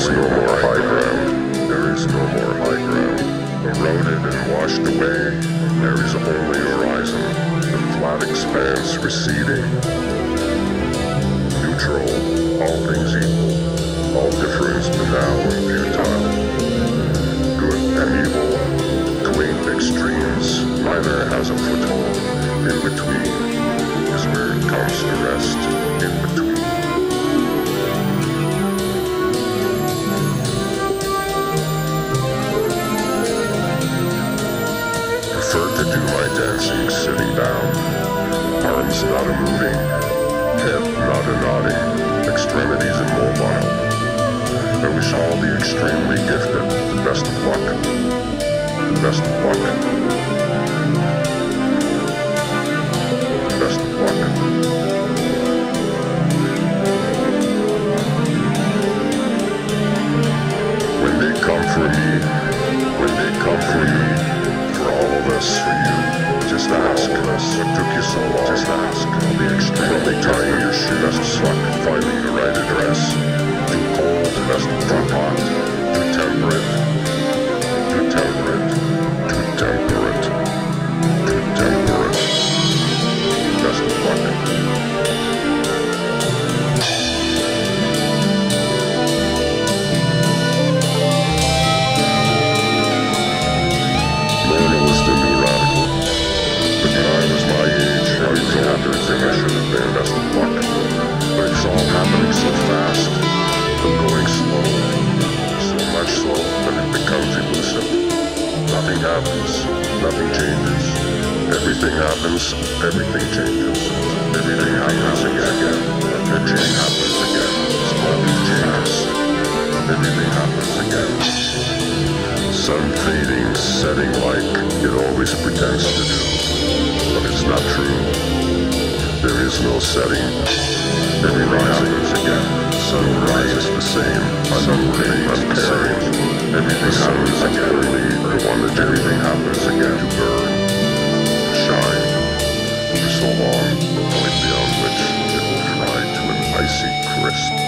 is no more high ground. There is no more high ground. Eroded and washed away, there is only horizon. The flat expanse receding. Neutral, all things equal. All difference but now futile. Good and evil, twin extremes. Neither has a foothold. In between is where it comes to rest. In between. To do my dancing sitting down, arms not a moving, head not a nodding, extremities immobile. I wish all the extremely gifted the best of luck, the best of luck, the best of luck. When they come for me, when they come for you, us for you, just ask us what took you so long, just ask the extremely tying your shoe, best suck, finding the right address, too cold, best front hot, too temperate, too temperate, too temperate, too temperate, best fuck. Morning was the I should have been best of luck, but it's all happening so fast, I'm going slow, so much slow that it becomes elusive. Nothing happens, nothing changes, everything happens, everything changes, everything happens again, everything happens again, nothing changes, everything happens again. Sun fading, setting like it always pretends to do, but it's not true. There is no setting. Every rising is again. Sunrise is the same. Sunrise is the same. Everything happens again. The one that everything happens again. To burn, shine, for so long, the point beyond which it will fry to an icy crisp.